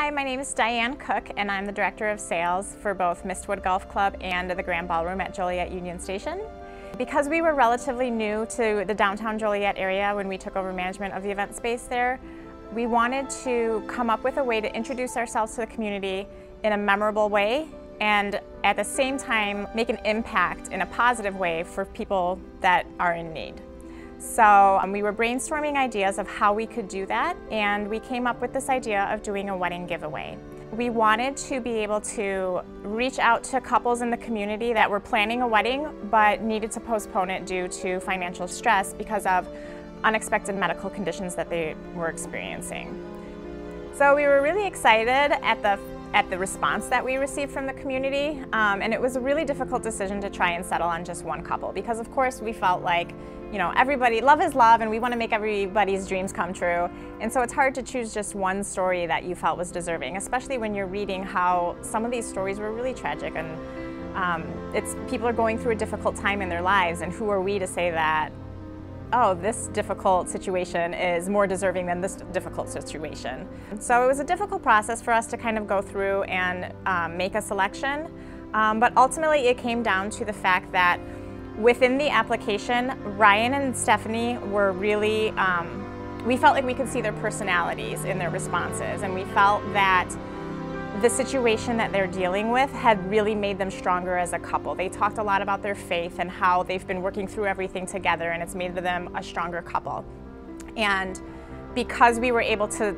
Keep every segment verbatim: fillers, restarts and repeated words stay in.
Hi, my name is Diane Cook and I'm the Director of Sales for both Mistwood Golf Club and the Grand Ballroom at Joliet Union Station. Because we were relatively new to the downtown Joliet area when we took over management of the event space there, we wanted to come up with a way to introduce ourselves to the community in a memorable way and at the same time make an impact in a positive way for people that are in need. So um, we were brainstorming ideas of how we could do that, and we came up with this idea of doing a wedding giveaway. We wanted to be able to reach out to couples in the community that were planning a wedding but needed to postpone it due to financial stress because of unexpected medical conditions that they were experiencing. So we were really excited at the at the response that we received from the community, um, and it was a really difficult decision to try and settle on just one couple, because of course we felt like, you know, everybody, love is love, and we want to make everybody's dreams come true. And so it's hard to choose just one story that you felt was deserving, especially when you're reading how some of these stories were really tragic, and um, it's people are going through a difficult time in their lives, and who are we to say that, oh, this difficult situation is more deserving than this difficult situation. So it was a difficult process for us to kind of go through and um, make a selection, um, but ultimately it came down to the fact that within the application, Ryan and Stephanie were really, um, we felt like we could see their personalities in their responses, and we felt that the situation that they're dealing with had really made them stronger as a couple. They talked a lot about their faith and how they've been working through everything together, and it's made them a stronger couple. And because we were able to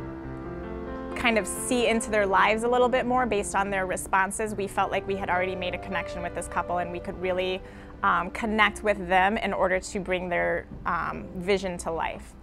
kind of see into their lives a little bit more based on their responses, we felt like we had already made a connection with this couple, and we could really um, connect with them in order to bring their um, vision to life.